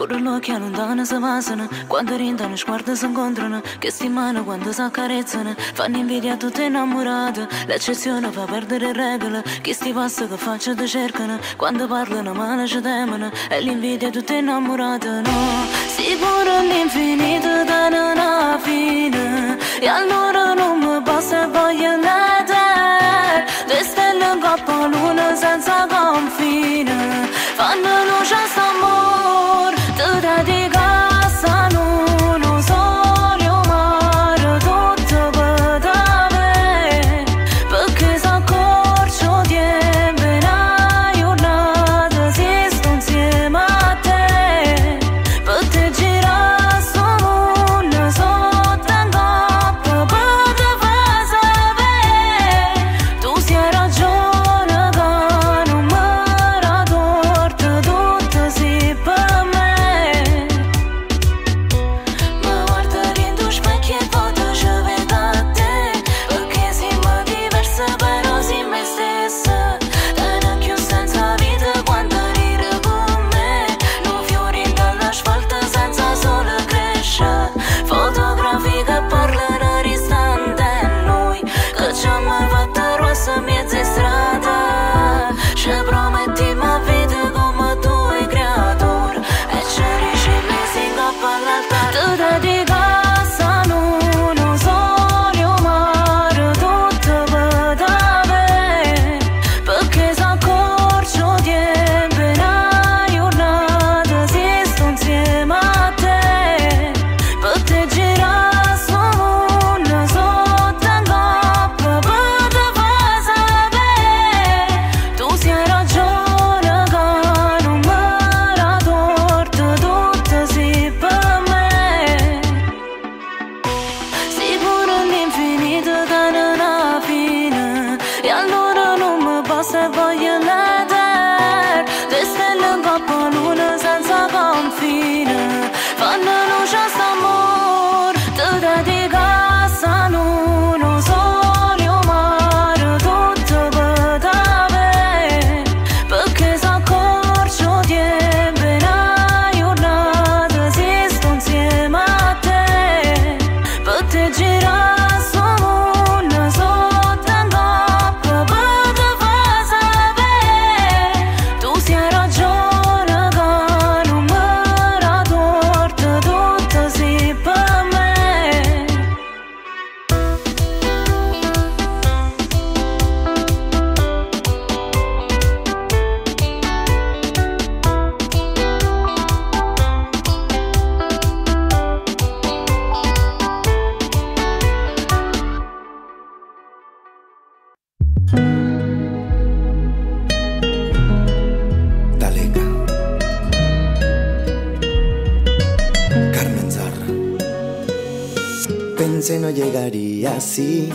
Por lo que alundan se basan, cuando rindan los cuartos se encuentran, que stimano cuando se accarezzano, fanno invidia a tutte innamorate, l'eccezione fa perdere regole, chi sti passa che faccia te cercano, quando parlano male ci temono, e l'invidia a tutte innamorate, no, si pure all'infinito da non ha fine, e allora non mi basta voglio andare, due stelle in coppa l'una senza confine, fanno luce a st'amore, te la dica. Dalega, Carmen Zarra. Pensé no llegaría así,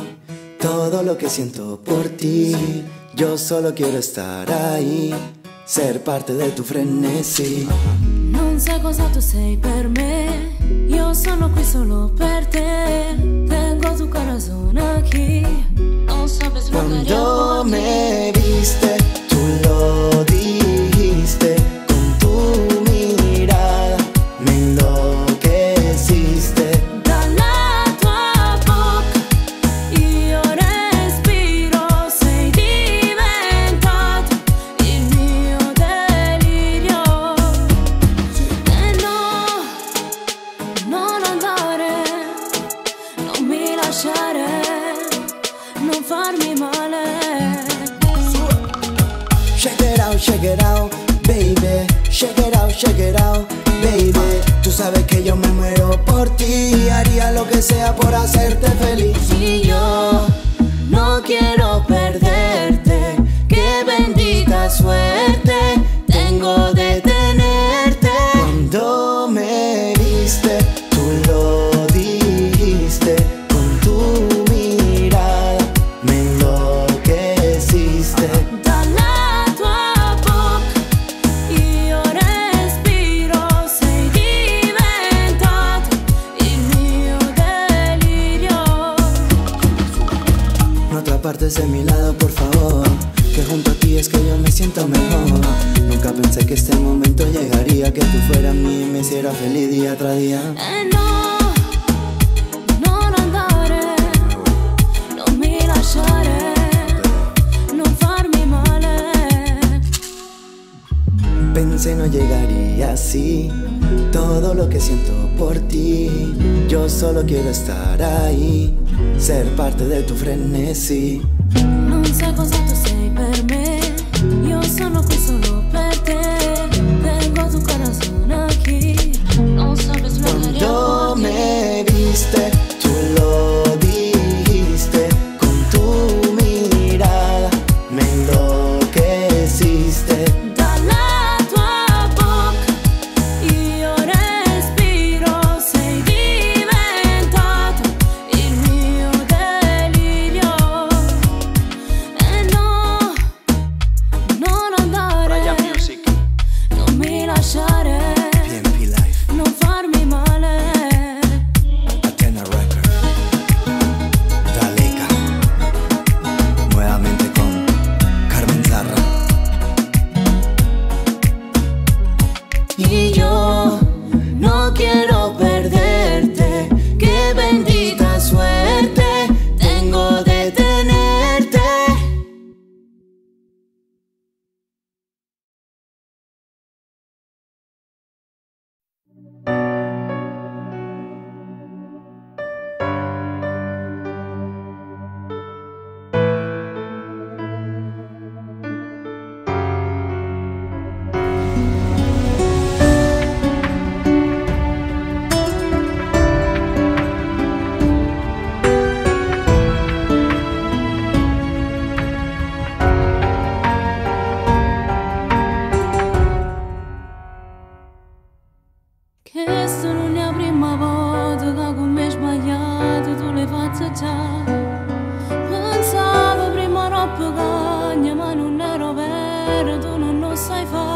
todo lo que siento por ti. Yo solo quiero estar ahí, ser parte de tu frenesí. Non sai cosa tu sei per me, io sono qui solo per te. Tengo tu corazón aquí, non sabes lo que yo me viste, tú lo dijiste. Check it out, baby. Tú sabes que yo me muero por ti, haría lo que sea por hacerte feliz. Y yo no quiero perderte, qué bendita suerte tengo de tenerte. Cuando me viste, tú lo dijiste, con tu mirada me enloqueciste. Partes de mi lado, por favor. que junto a ti es que yo me siento mejor. Nunca pensé que este momento llegaría, que tú fueras mí y me hiciera feliz día tras día. Pensé no llegaría así todo lo que siento por ti. Yo solo quiero estar ahí, ser parte de tu frenesí. Non sai cosa tu sei per me, io sono qui solo per te. Tengo tu corazón aquí, non sabes lo que haría. Cuando me viste, tú lo dijiste, con tu mirada me enloqueciste. Y yo no quiero perderte, qué bendita suerte tengo de tenerte. Pensavo prima troppo cagna, ma non ero vero, tu non lo sai fa.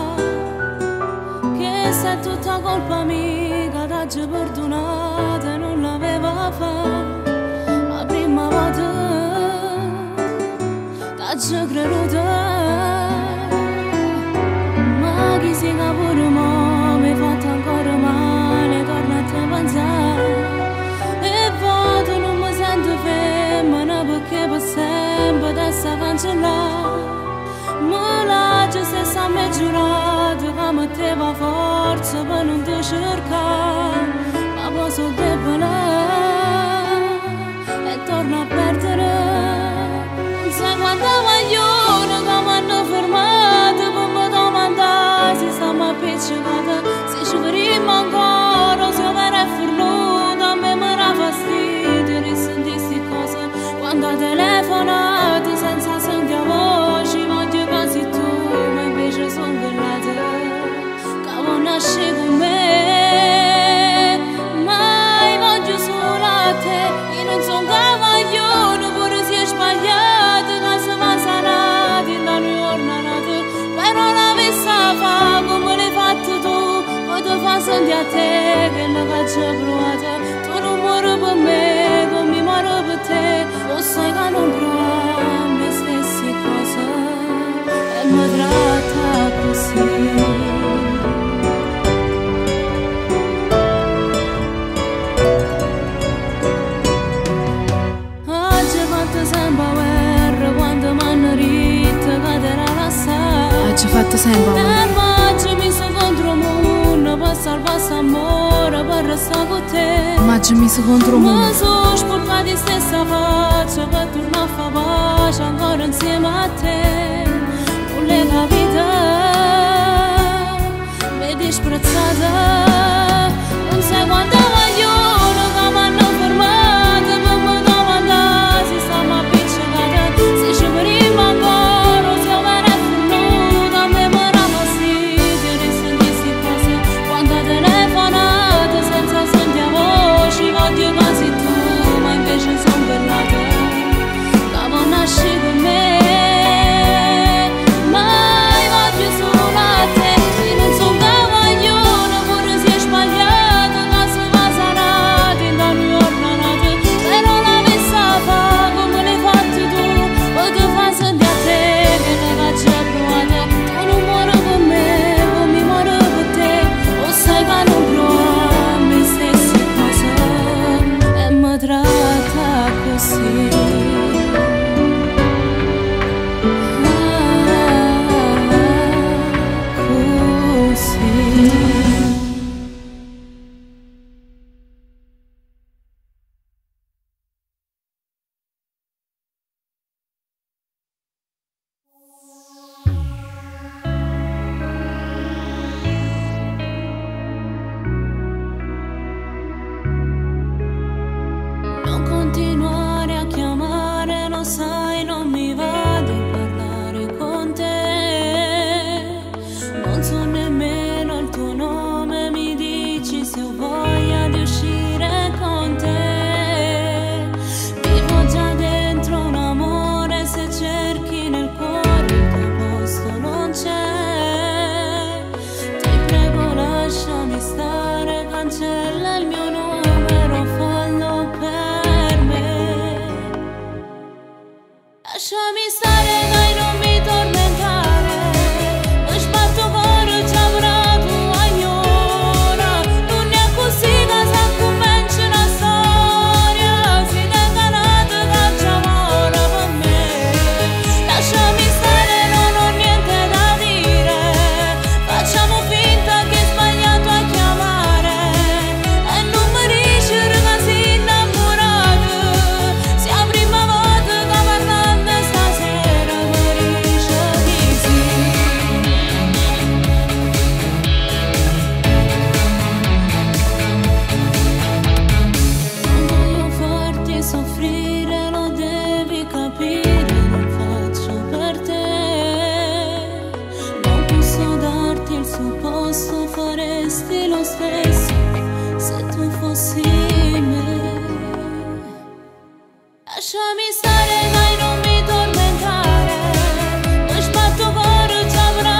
Che se è tutta colpa mia, caraggia fortunata non l'aveva fatto. La prima volta che ci ho creduto, ma chi si capure mo mi fatta ancora male, torna a te pensare. Che per sempre adesso cancellare, ma la già stessa mi giurato che metteva forza per non ti cercare. Ma poi sono debole e torno a perdere. Non sai quanta maglione che mi hanno fermato per mi domandare se stiamo appiccicati, se ci vorremmo ancora, se vera è fornuta, a me mi era fastidio risentire sti cose. Quando ho telefonato senza sentire voci, voglio quasi tu, ma invece sono bellata che vuoi nascere con me. Ma io voglio solo a te, io non sono cavaglione, pure se è sbagliato che si va sanata in ogni giornata. Però la vista fa come l'hai fatto tu, poi ti fa sentire a te che la faccia provata. Tu non muori per me come mi muoro per te. Lo sai che non provo le stesse cose e mi tratta così. Oggi ho fatto sempre guerra, mi sono contro mondo per salvarsi amore, per restare con te. Oggi mi sono contro mondo, ma sono sporca di stessa faccia, per tornare a far pace ancora insieme a te. Non le capite, mi è disprezzata. Non sai quanto maglione che mi hanno fermato per mi domandare se stiamo appiccicati, se ci vorremmo ancora. Voglio quasi tu, ma invece sono bellata. Lasă-mi stare, n-ai numit tormentare, își bat tovorul ce-am vrat cu aiora. Nu ne-a cusit asta cu mencina soria, zine că n-atât la cea moră vă mergi. Lasă-mi stare, nu niente la dire, facem o fintă că e spaniatua chiamare. În numări și râgăzi innamorată, se aprima vădă ca varnat. Soffrire lo devi capire, lo faccio per te. Non posso darti il suo posto, faresti lo stesso se tu fossi me. Lasciami stare, dai, non mi tormentare, ho sbatto fuori già avrà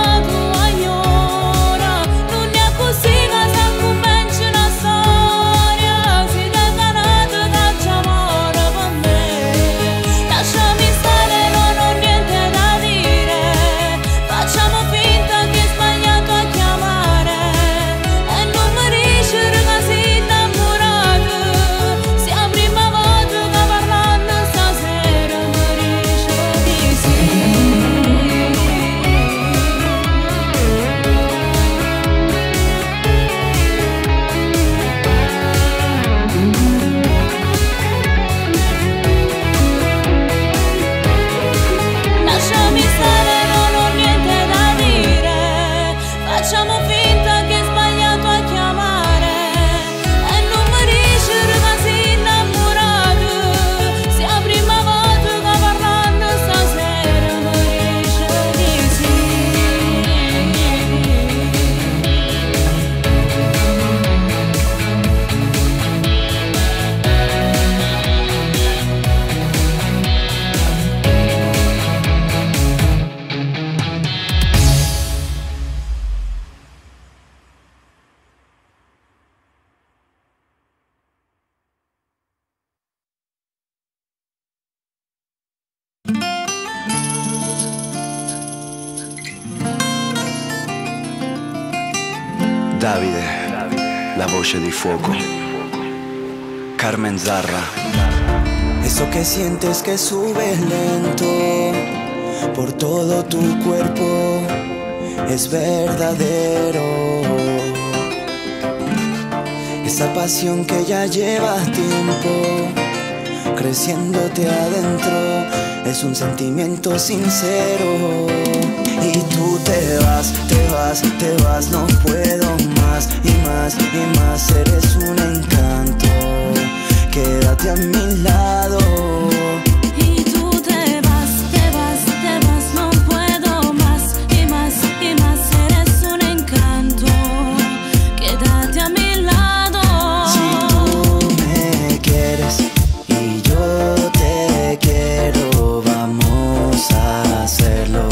Davide, la voce di fuoco. Carmen Zarra. Eso que sientes que sube lento por todo tu cuerpo es verdadero. Esa pasión que ya llevas tiempo creciéndote adentro es un sentimiento sincero. Y tú te vas, te vas, te vas, no puedo más y más y más. Eres un encanto, quédate a mi lado. Y tú te vas, te vas, te vas, no puedo más y más y más. Eres un encanto, quédate a mi lado. Si tú me quieres y yo te quiero, vamos a hacerlo.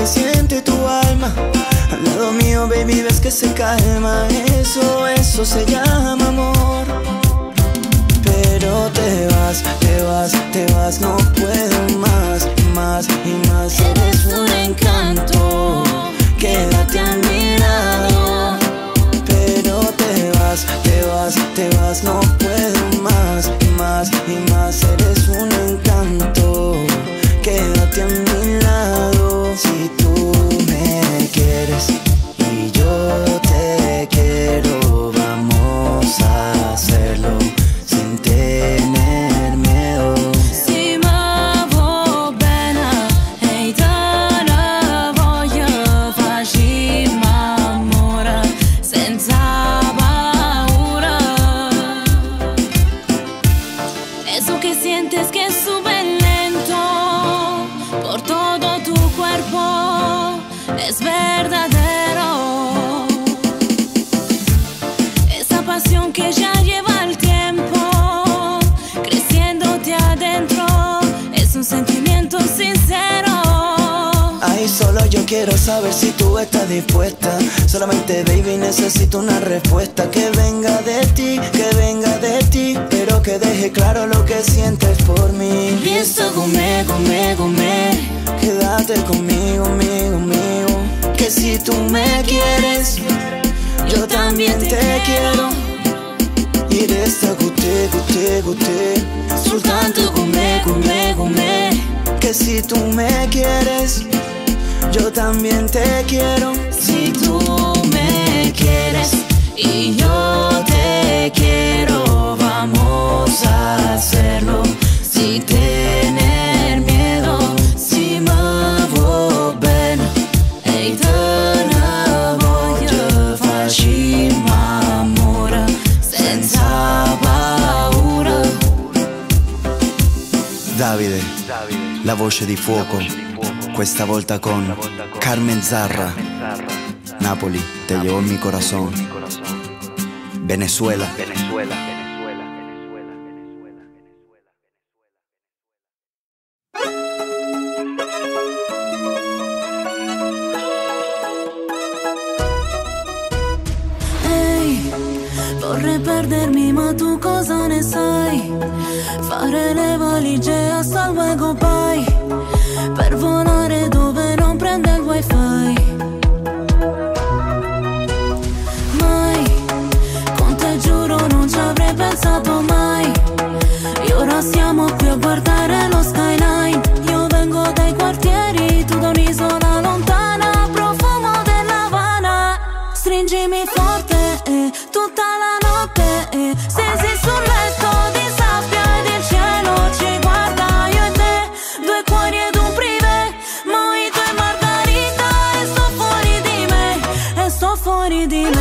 Que siente tu alma al lado mío, baby, ves que se calma. Eso se llama amor. Pero te vas, te vas, te vas, no puedo más, más y más. Eres un encanto, quédate a mi lado. Pero te vas, te vas, te vas, no puedo más, más y más. Eres un encanto, quédate a mi lado. Si tú me quieres y yo te quiero, vamos a hacerlo sin tener miedo. Si mă vă bene, ei te ne voglio, facciamo amore senza paura. tu cuerpo es verdadero. Esa pasión que ya lleva el tiempo creciéndote adentro es un sentimiento sincero. Ay, solo yo quiero saber si tú estás dispuesta. Solamente, baby, necesito una respuesta que venga de ti, que venga de ti, pero que deje claro lo que sientes por mí. Listo, gome. Quédate conmigo, amigo, que si tú me quieres, yo también te quiero. Y de esta guste, soltanto come, que si tú me quieres, yo también te quiero. Si tú me quieres y yo te quiero, vamos a hacerlo sin tener miedo. Davide, la voce di fuoco, questa volta con Carmen Zarra. Napoli, te llevo en mi corazón. Venezuela. Vorrei perdermi, ma tu cosa ne sai? Fare le valigie a Salvago Pai per volare dove non prende il wifi. Mai, con te giuro non ci avrei pensato mai. E ora siamo qui a guardare lo skyline. Io vengo dai quartieri, tu da un'isola lontana. Profumo dell'Havana, stringimi forte, tutta la notte, stesi sul letto di sabbia ed il cielo ci guarda, io e te, due cuori ed un privé, mojito e margarita, e sto fuori di me.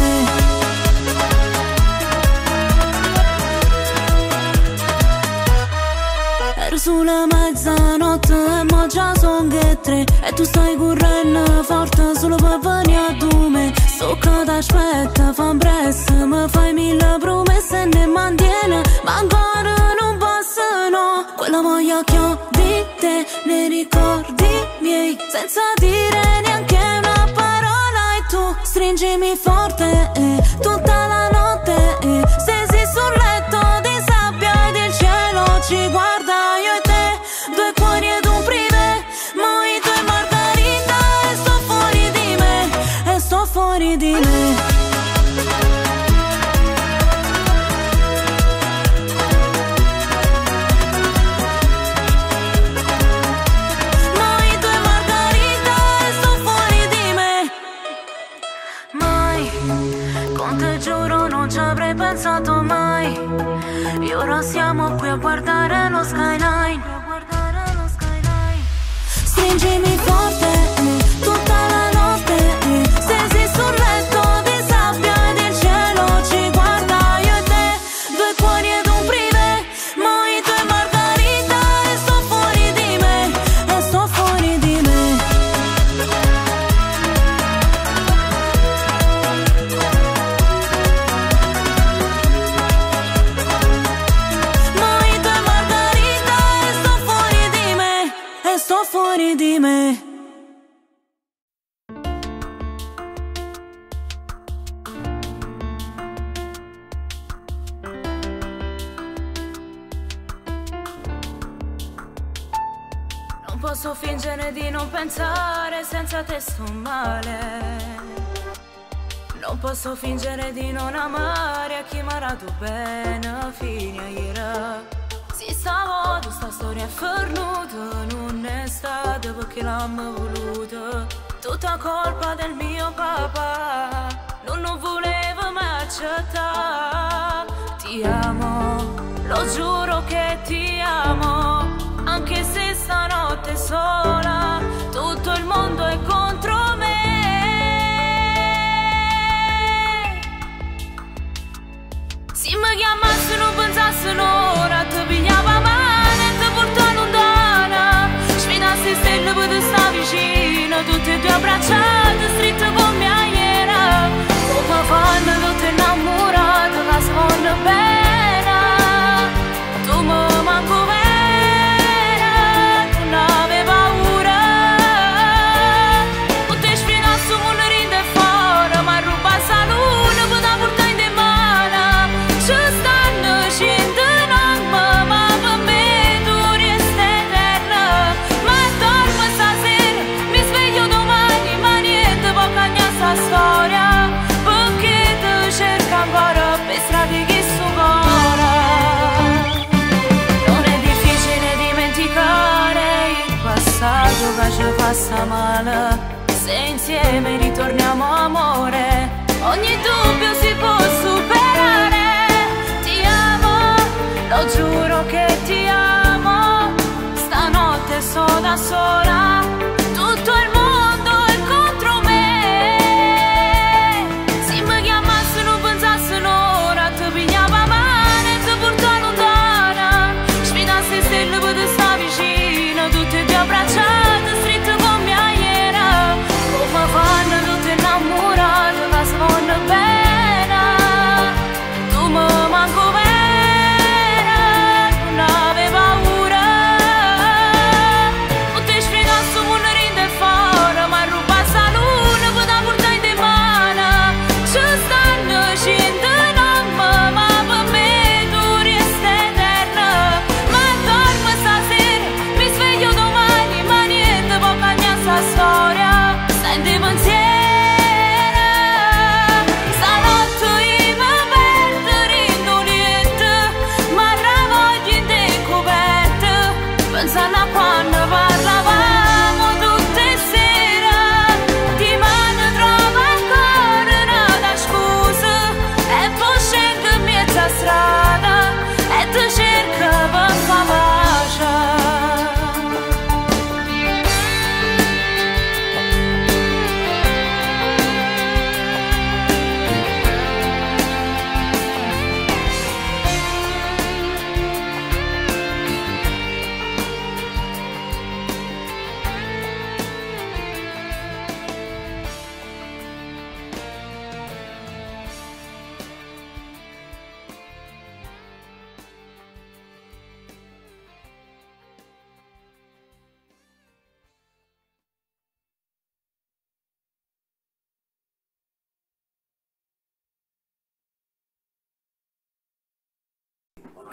Era sulla mezzanotte e mo già son che tre, e tu stai correndo forte solo per venire a dume. So că t'aspetta, fa-mi brez, mă fai mille promesse, ne mantiene, ma ancora non passano quella voglia che ho di te, nei ricordi miei, senza dire neanche una parola. E tu stringimi forte, tutta la notte, stesi sul letto di sabbia ed il cielo ci guarda, io e te, due cuori ed un privé, mojito e margarita, e sto fuori di me. Mojito e margarita, e sto fuori di me. Mai, con te giuro non ci avrei pensato mai. E ora siamo qui a guardare lo skyline. Stringimi forte, tutta la notte, stesi sul letto di sabbia ed il cielo ci guarda, io e te, due cuori ed un privé, mojito e margarita, e sto fuori di me. Mojito e margarita, e sto fuori di me. Non posso fingere di non pensare, senza te sto male. Non posso fingere di non amare, a chi m'avrà tu bene fino a ieri. Si stavo, questa storia è fornuta, non è stata perché l'hanno voluta. Tutta colpa del mio papà, non volevo mai accettare. Ti amo, lo giuro che ti amo, anche se stanotte sola tutto il mondo è contro me. Se mi chiamassero, pensassero ora, ti pigliava male e ti portavo lontana, sfinassi stelle per te stavi. vicino, tutti e due abbracciati, stretto come ieri. O papà, lo te innamorato, la sonna bene. Tu mi manco vera, tu n'ave paura. Potevi sfrinare su mullerinde fuori, ma ruba sa luna, poi da portare in mano. Ci stanno scendendo. Ci passa male, se insieme ritorniamo amore, ogni dubbio si può superare. Ti amo, lo giuro che ti amo, stanotte so da sola, tutto il mondo è contro me. Se mi chiamassi non pensassi un'ora, ti pigliava male, ti portava lontana, sfidassi stelle per stare vicino, tutti e due abbracciati.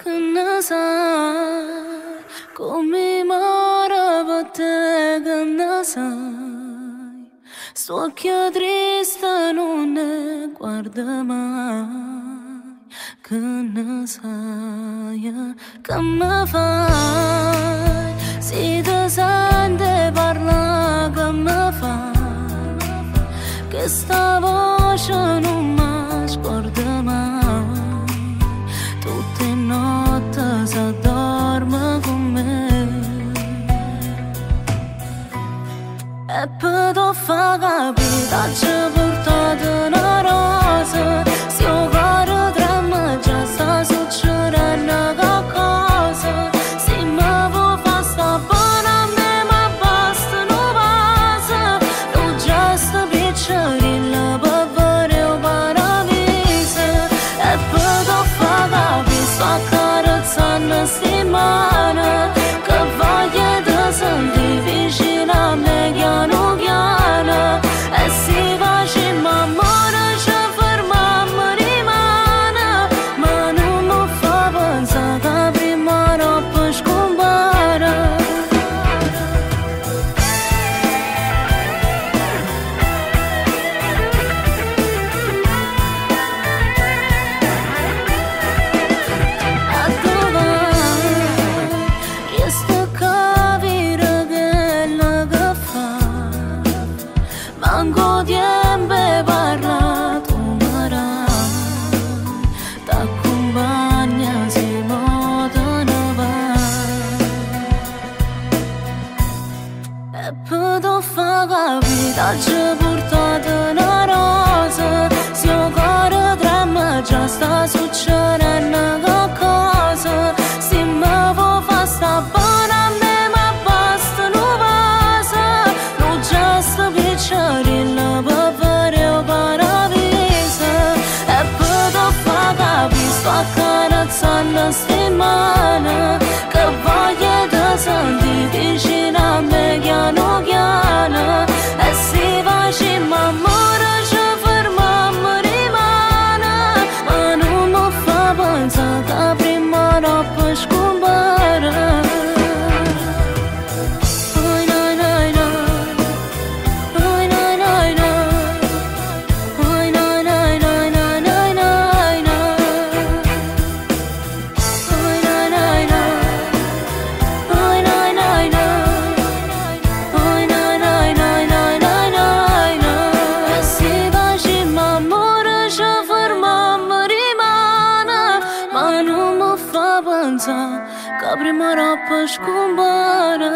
Când n-ai cum mă arăbate, când n-ai sua chiar tristă nu ne guardă mai, când n-ai cum mă faci, si desan de parla cum mă faci, că stavo și nu mă guardă mai. Noaptea să dormă cu mine, e păd o fagabita ce purtat în arăză, si o gară dramă ceasa sucere năgă acasă, si mă vă fasta până me mă bastă nu vază, nu geastă bicărilă bă văreu paravise, e păd o fagabita sa carăța nă simană, că va e dă să-mi divi și la megheanu-gheană. E siva și mă moră și vârma mărimană, mă nu mă fă vânza, că primară păși cumpără. Ce purtat în arăză, si o gară dramă, ceasta sucere năgă acasă, si mă vă fasta până me mă bastă nu vază, prima rapă scumbără.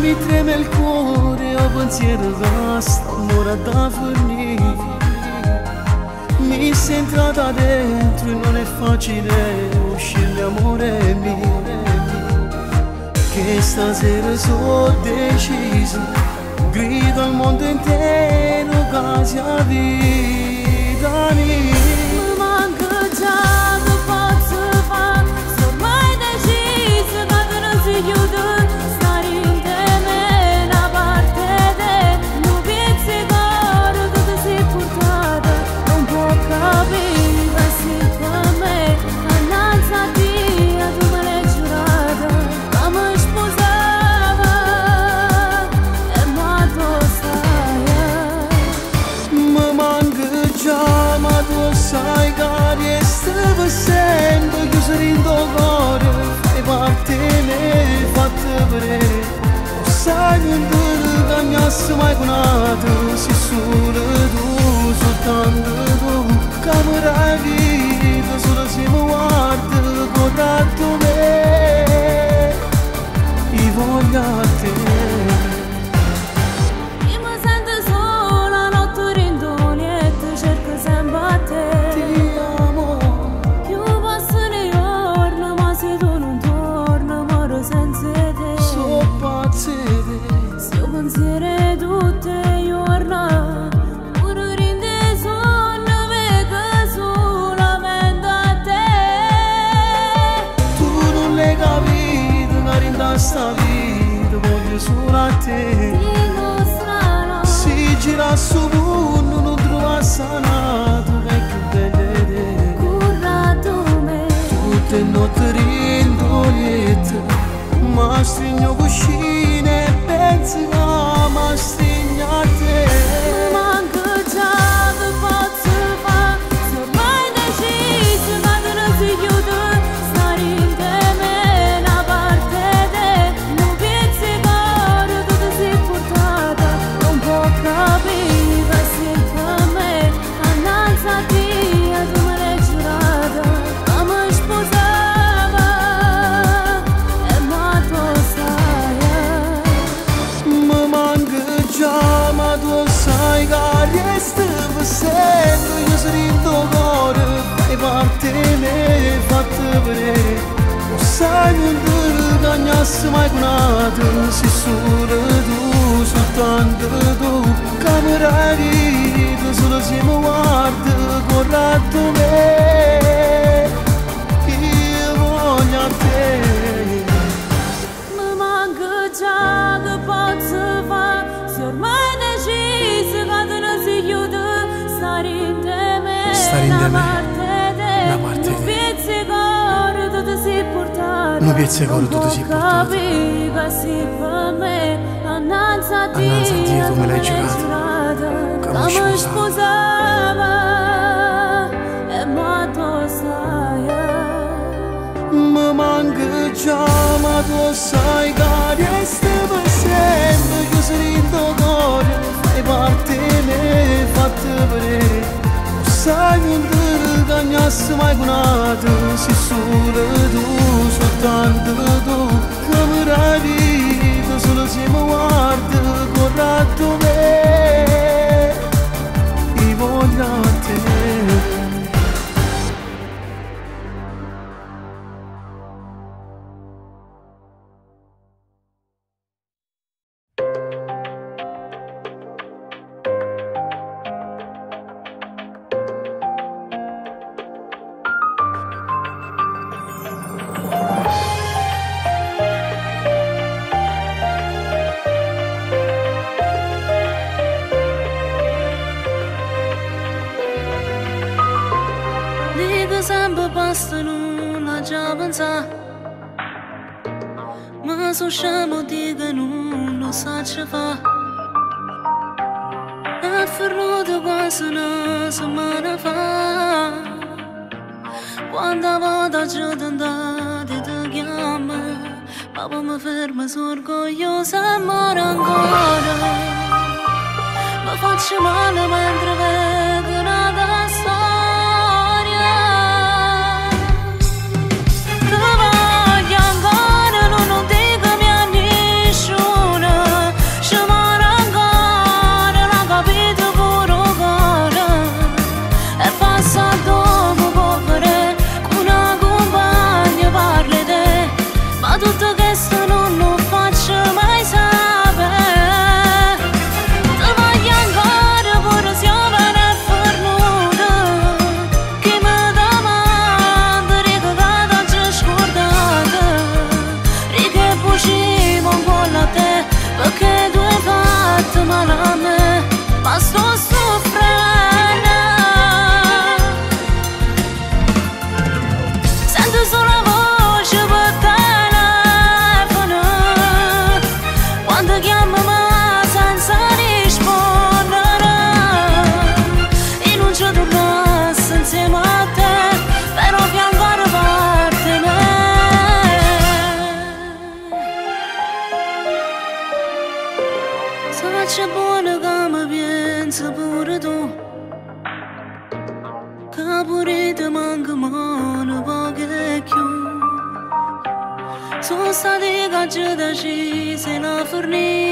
Mi treme il cuore a pensiero vasta, un'ora da venire. Mi sento da dentro e non è facile uscire, amore mio. Che stasera so deciso, grido al mondo intero quasi a vita mia. Mai bunată și sură duzu tandă dum camera vită sură și moartă godatul meu i voiate. Si gira su buono, non trova sanato vecchio vedere curato me. Tutte notte rindogliette, ma stringo cuscine e penso a ma stringo a te. Să mai bunată și sură dus tandă dum camera vită sură și moartă godatul meu eu voia te. Mama găceagă pot să fac să urmăne și să vadă năzi iudă starindeme la parte de viețe gore toată se purtare. Nu viețe gore toată se purtare. Ananța tia tu me l-ai giurat, că mă spuzava e matosaia. Mă mangăcea matosai care este văsembă că sărind o gore mai parte ne fată vrere. O să-i mândârgă neasă mai bunată și sură dus o tandă două cămâra vii. Solo se moartă godatul meu i voia te. fost în una geamănța, mă sușam o digă, nu s-a ceva. Ar fără de guasănă să mă nava, când am adăjut în date de gheamă, baba mă fermă zorgoiosă, mor angoră. Mă fac și mală, mă întreveg în adasă. Ce bună gamă viață pură tu, ca burite mangă mână baghe chiu. Sus adică ce deși se n-a fărni,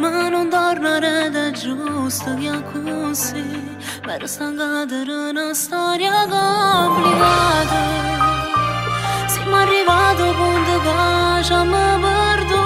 mă nu doar n-are de justă gea cu si, mereu s-angădă rână starea gambligată. Si mă rivadă bundă gașa mă bărdu,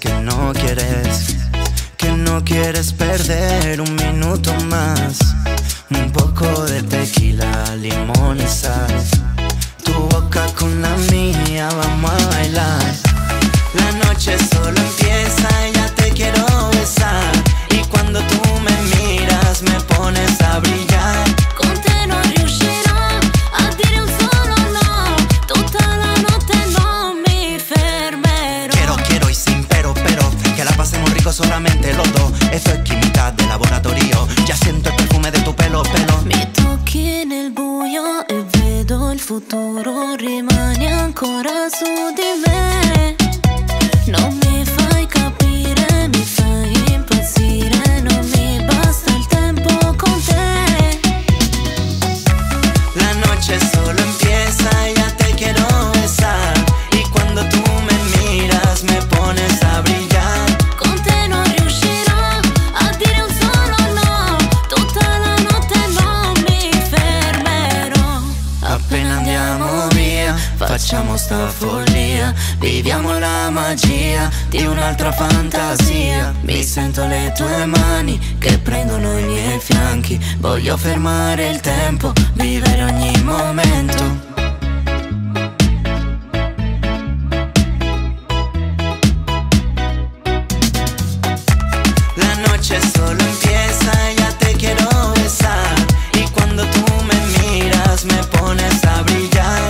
que no quieres perder un minuto más. Un poco de tequila, limón y sal, tu boca con la mía, vamos a bailar. La noche solo empieza, ya te quiero besar, y cuando tú me miras me pones a brillar. Solamente los dos, esto es química de laboratorio. Ya siento el perfume de tu pelo, pelo. Mi tocchi nel buio e vedo il futuro. Rimani ancora su di me. Non mi fai capire, mi fai impazzire. Non mi basta il tempo con te. La noche solo empieza, ya te quiero besar. Y cuando tú me miras, me pones a brillar. questa follia, viviamo la magia di un'altra fantasia. Mi sento le tue mani che prendono i miei fianchi, voglio fermare il tempo, vivere ogni momento. La noche solo empieza, ya te quiero besar, y cuando tú me miras me pones a brillar.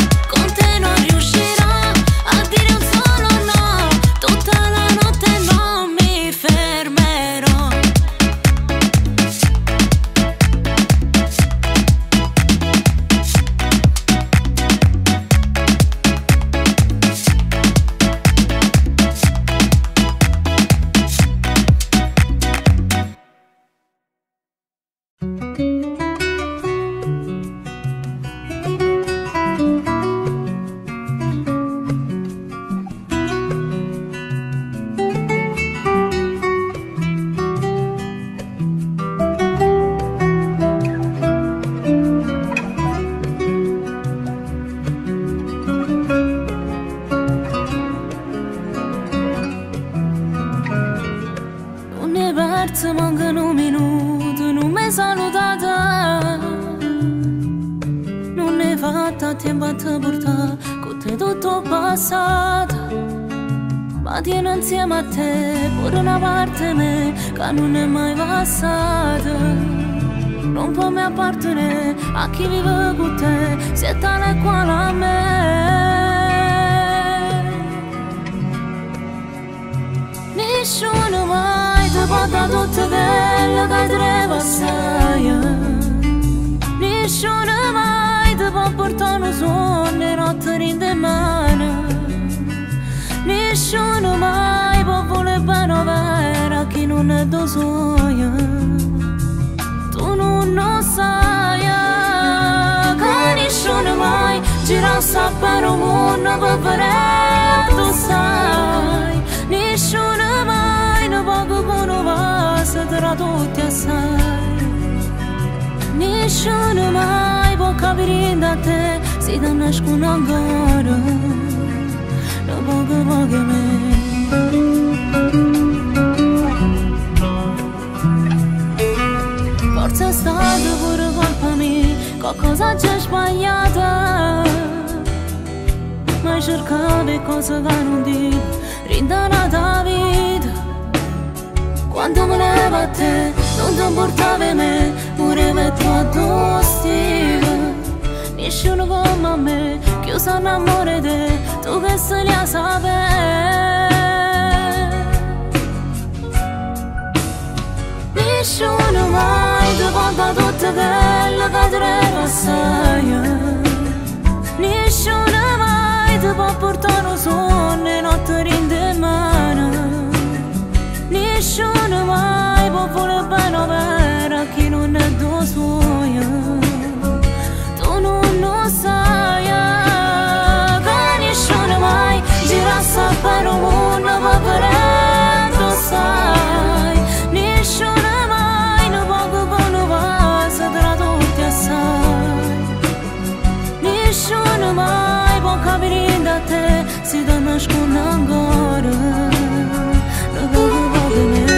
A chi vive cu te, se tale qual a me. Nisciuno mai te poate tot bello ca-i trebuie să-i. Nisciuno mai te poate purta un son de notte rindemana. Nisciuno mai poate vole bene o vera chi non è dosoia. Tu non lo sai. Nisciuno mai gira sapere un mondo per vedere tu sai. Nisciuno mai non poco buono va se tra tutti assai. Nisciuno mai può capire da te se ti nascono ancora lo poco poco me. Forse è stato pure colpa mia, qualcosa c'è sbagliata, ma cercavi cose che non dico, rindana da vita. Quando volevo a te, non ti importavi me, pure per tua tostica. Nessuno come a me, chiusa in amore te, tu che se ne sapevi. Nessuno mai te conta tutte quelle che trebuie să-i. Nisciuno mai te può portare un sonno e notte rindemana. Nisciuno mai può voler bene o vera chi non è tua suoia. Tu non lo sai che nessuno mai gira sapere un mondo per vedere tu sai. Nisciuno nessuno mai può capire da te se ti nascono ancora lo poco poco me.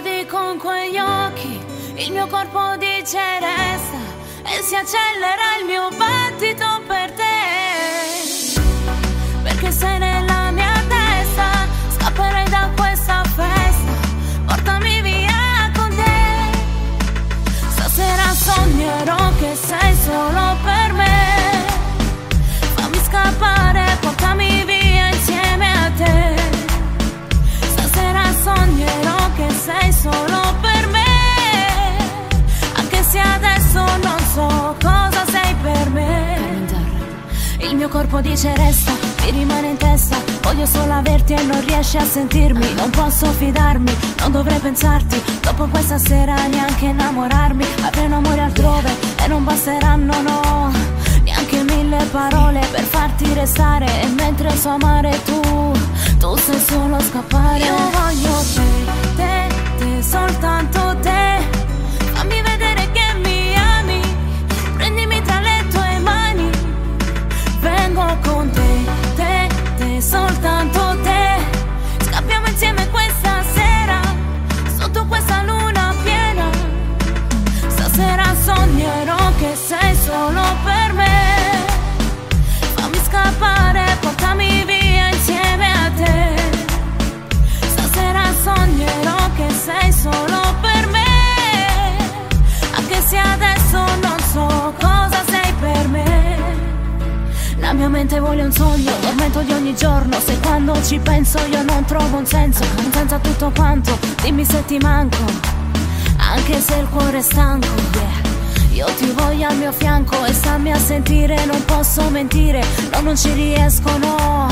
guardi con quegli occhi, il mio corpo dice resta e si accelera il mio battito per te, perché sei nella mia testa, scapperei da questa festa, portami via con te. Stasera sognerò che sei solo per me, fammi scappare, portami via insieme a te. Stasera sognerò che sei solo per me, anche se adesso non so cosa sei per me. Carmen Zarra. Il mio corpo dice resta, mi rimane in testa, voglio solo averti e non riesci a sentirmi. Non posso fidarmi, non dovrei pensarti, dopo questa sera neanche innamorarmi. Avrei un amore altrove e non basteranno, no, neanche 1000 parole per farti restare. E mentre so amare tu sai solo scappare. Io voglio te, soltanto te. Fammi vedere che mi ami, prendimi tra le tue mani. Vengo con te, soltanto te. Scappiamo insieme questa sera, sotto questa luna piena. Stasera sognerò che sei solo per me. Fammi scappare, portami via insieme a te. Stasera sognerò che sei solo per me, anche se adesso non so cosa sei per me. La mia mente vuole un sogno, tormento di ogni giorno. Se quando ci penso io non trovo un senso, non senza tutto quanto, dimmi se ti manco, anche se il cuore è stanco, yeah. Io ti voglio al mio fianco e stammi a sentire, non posso mentire, no, non ci riesco, no,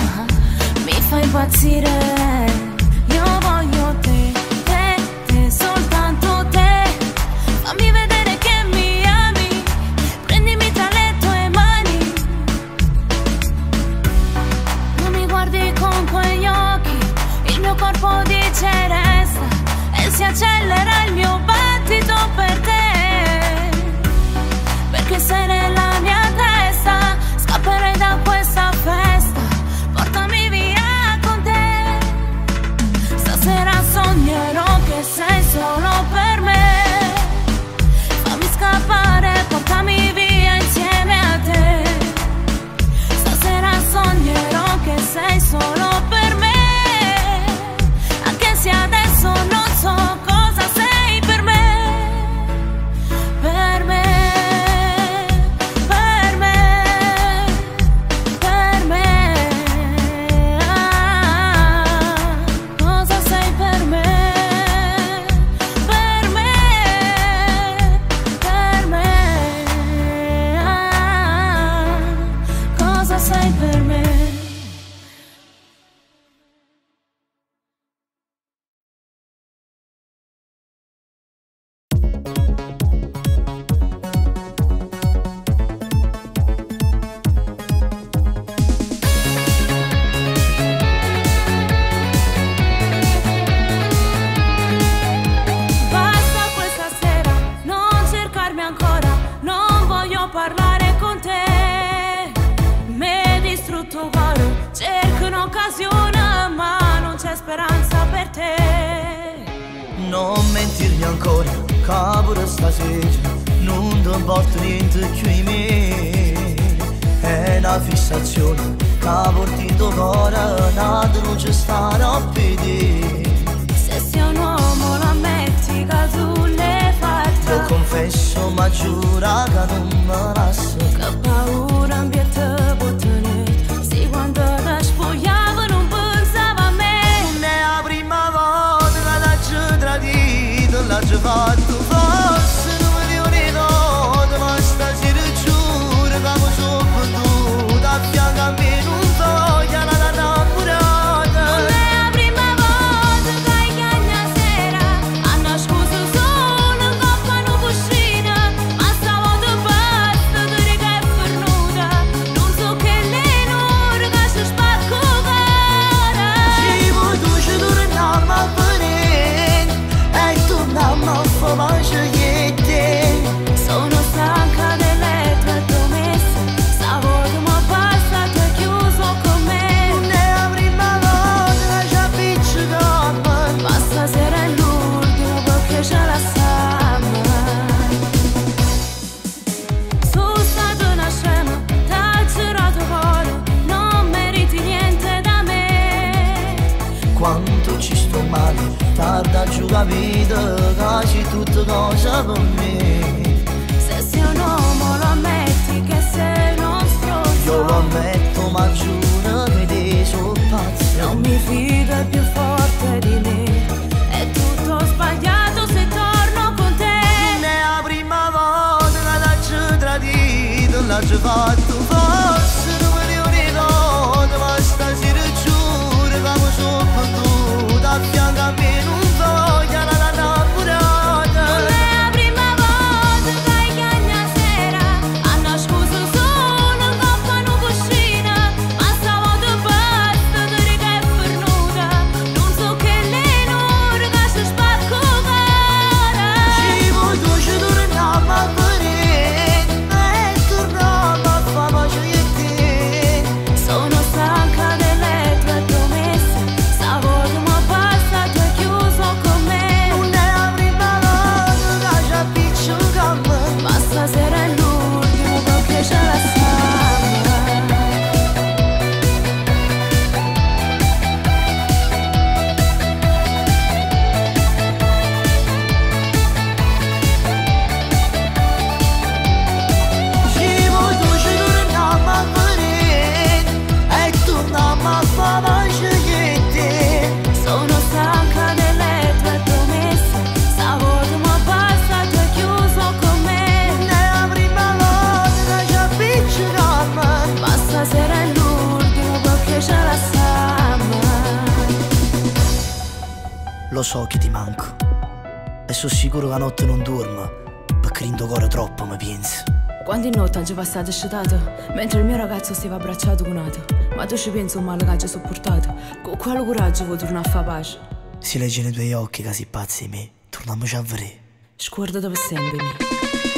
mi fa impazzire. Io voglio te, soltanto te. Fammi vedere che mi ami, prendimi tra le tue mani. Non mi guardi con quegli occhi, il mio corpo dice resta e si accelera il mio battito per te. Che sei nella mia testa, scapperei da questa festa, portami via con te. Stasera sognerò che sei solo per me, fammi scappare, portami via insieme a te. Stasera sognerò che sei solo per me, anche se adesso non so cosa sei per me, per me. Se sei un uomo lo ammetti che sei uno stronzo. Io lo ammetto ma giuro che ti sono pazzo. Non mi fido, è più forte di me. È tutto sbagliato se torno con te. Ne la prima volta che l'ho tradito, l'ho fatto forse non mi ricordo. Ma stasera giuro che mi sono perduto a fianco a me. Non voglio la lo so che ti manco e sono sicuro che la notte non dormo perché l'indocora troppo mi penso. Quante notti hanno passato scettata mentre il mio ragazzo stava abbracciato con un'altra. Ma tu ci pensi un male che ci ho sopportato? Con quale coraggio vuoi tornare a fare pace? Si legge nei tuoi occhi che sei pazzo di me, torniamoci a vedere. Scordati per sempre me.